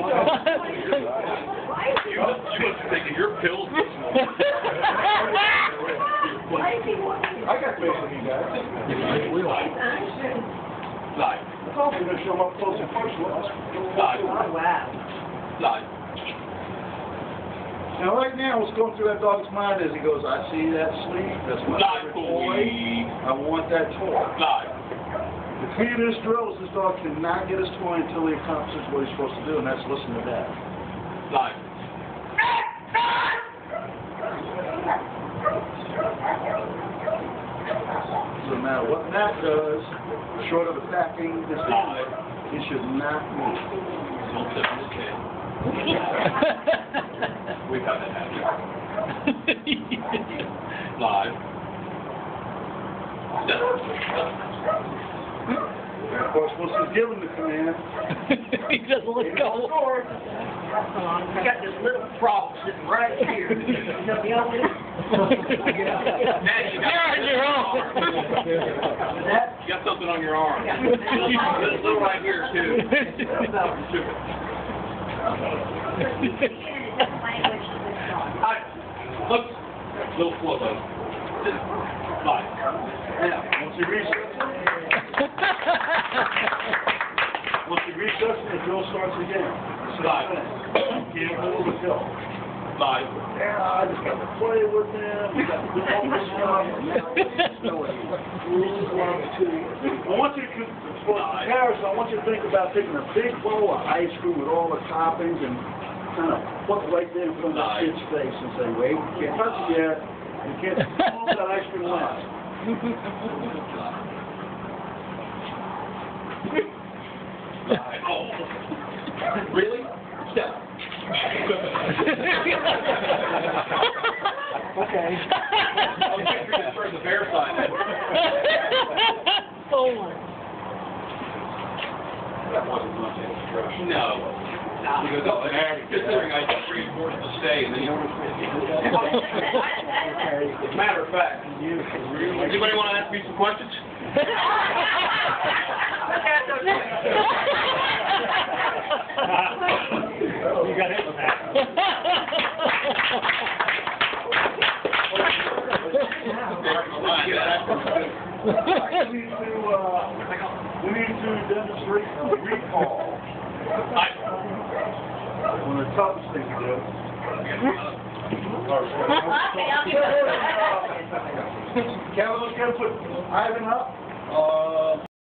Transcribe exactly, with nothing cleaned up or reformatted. You must, you must be taking your pills this morning. I got faith in you guys. We like live. I thought we were going to show them up close and personal. Live. Live. Now, right now, what's going through that dog's mind is he goes, I see that sleeve. That's my favorite toy. I want that toy. Live. The key to this drill is this dog cannot get his toy until he accomplishes what he's supposed to do, and that's listen to that. Live. So no matter what Matt does, short of attacking this dog, he should not move. Don't tip his head. We've had that happen. Live. Stop. Of course, once he's given the command, he doesn't let go. I got this little prop sitting right here. You know the other one? Matt, you got on your arm. You got something on your arm. This little right here, too. All right, look. A little slow, though. Bye. Yeah, once you reach Once you reach us, the drill starts again. Live. Can't hold the pill. Live. Yeah, I just got to play with him. We got to do all this stuff. I want you to, for comparison, I want you to think about taking a big bowl of ice cream with all the toppings and kind of put it right there in front of the kid's face and say, wait, you can't touch it yet. You can't hold that ice cream line. Oh. Really? Step. Okay. I'll take your picture of the bear sign. Oh my. That wasn't much instruction. No. He goes, oh, considering I just reinforced the stay, and then you don't As a matter of fact, anybody want to ask me some questions? You got hit with that. We need to, uh, we need to demonstrate some recall. One of the toughest things to do. Can we look at put Ivan up? Uh,